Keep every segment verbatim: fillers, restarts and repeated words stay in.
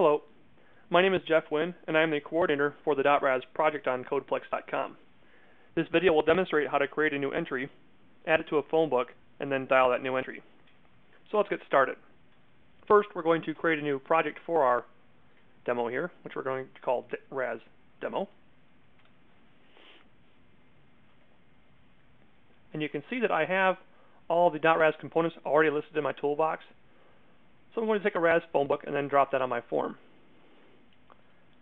Hello, my name is Jeff Wynn, and I am the coordinator for the DotRas project on CodePlex dot com. This video will demonstrate how to create a new entry, add it to a phone book, and then dial that new entry. So let's get started. First, we're going to create a new project for our demo here, which we're going to call RAS Demo. And you can see that I have all the .RAS components already listed in my toolbox. So I'm going to take a RAS phone book and then drop that on my form.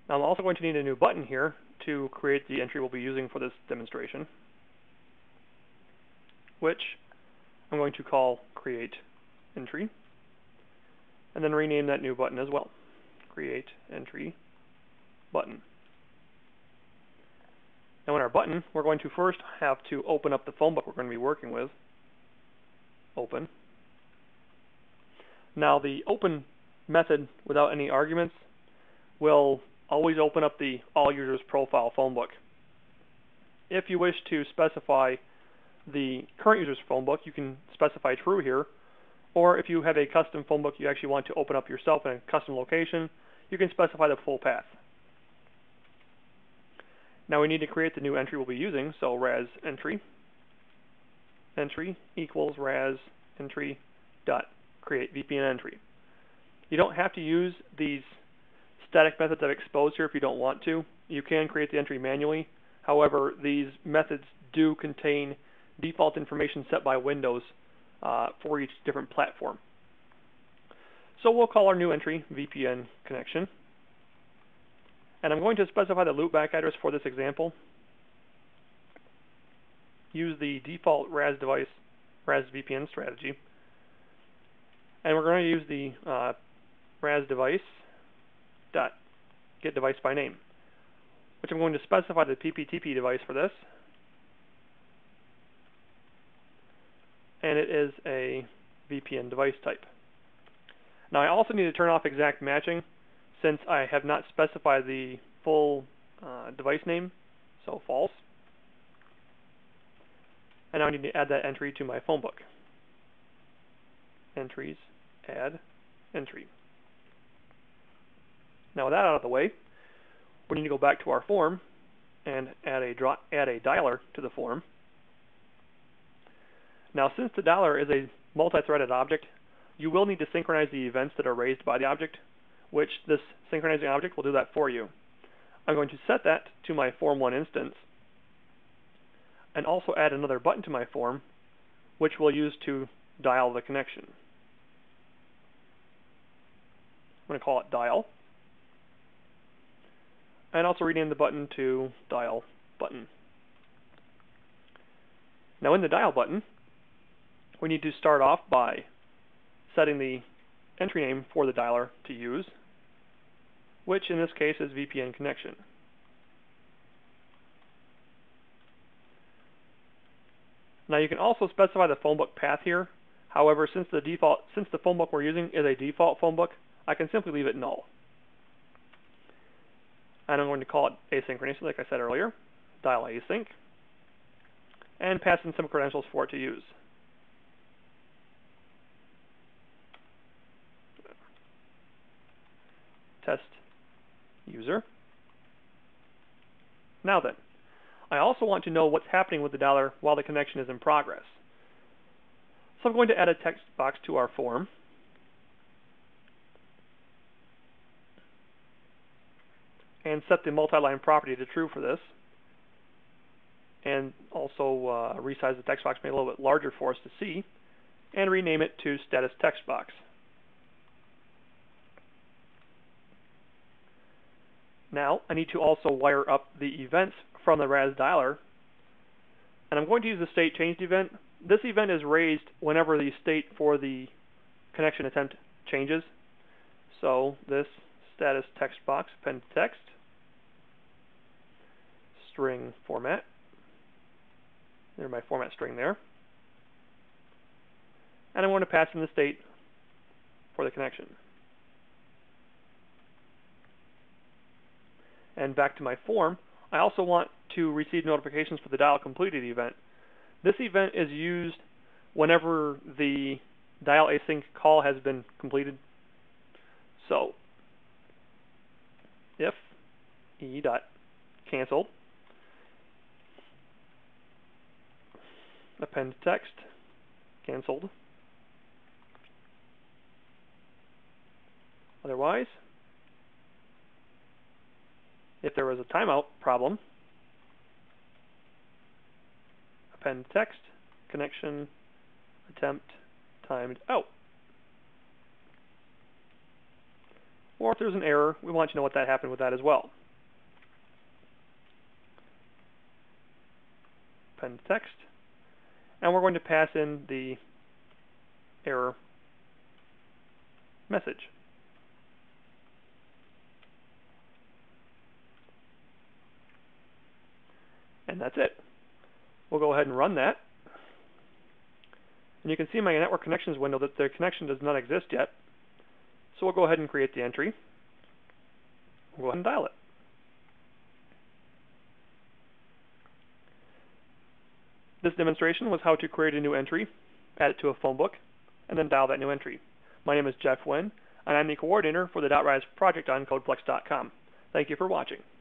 Now I'm also going to need a new button here to create the entry we'll be using for this demonstration, which I'm going to call Create Entry, and then rename that new button as well. Create Entry Button. Now in our button, we're going to first have to open up the phone book we're going to be working with. Open. Now the open method without any arguments will always open up the all users profile phone book. If you wish to specify the current user's phone book, you can specify true here, or if you have a custom phone book you actually want to open up yourself in a custom location, you can specify the full path. Now we need to create the new entry we'll be using, so RAS entry. Entry equals RAS entry dot create V P N entry. You don't have to use these static methods I've exposed here if you don't want to. You can create the entry manually. However, these methods do contain default information set by Windows uh, for each different platform. So we'll call our new entry V P N connection. And I'm going to specify the loopback address for this example. Use the default RAS device, RAS V P N strategy. And we're going to use the uh, RAS device dot get device by name, which I'm going to specify the P P T P device for this. And it is a V P N device type. Now I also need to turn off exact matching since I have not specified the full uh, device name, so false. And now I need to add that entry to my phone book. Entries, add, entry. Now with that out of the way, we need to go back to our form and add a, draw, add a dialer to the form. Now since the dialer is a multi-threaded object, you will need to synchronize the events that are raised by the object, which this synchronizing object will do that for you. I'm going to set that to my form one instance and also add another button to my form, which we'll use to dial the connection. I'm going to call it dial, and also rename the button to dial button. Now in the dial button, we need to start off by setting the entry name for the dialer to use, which in this case is V P N connection. Now you can also specify the phone book path here. However, since the default, since the phone book we're using is a default phone book, I can simply leave it null. And I'm going to call it asynchronous, like I said earlier, dial async, and pass in some credentials for it to use. Test user. Now then, I also want to know what's happening with the dialer while the connection is in progress. So I'm going to add a text box to our form. And set the multi-line property to true for this, and also uh, resize the text box, make it a little bit larger for us to see, and rename it to status text box. Now I need to also wire up the events from the RAS dialer, and I'm going to use the state changed event. This event is raised whenever the state for the connection attempt changes. So this status text box, append text, string format. There's my format string there. And I want to pass in the state for the connection. And back to my form, I also want to receive notifications for the dial completed event. This event is used whenever the dial async call has been completed. So e dot canceled, append text, canceled. Otherwise, if there was a timeout problem, append text, connection, attempt, timed out. Or if there's an error, we want you to know what that happened with that as well. Append text. And we're going to pass in the error message. And that's it. We'll go ahead and run that. And you can see in my network connections window that the connection does not exist yet. So we'll go ahead and create the entry. We'll go ahead and dial it. This demonstration was how to create a new entry, add it to a phone book, and then dial that new entry. My name is Jeff Wynn, and I'm the coordinator for the DotRas project on CodePlex dot com. Thank you for watching.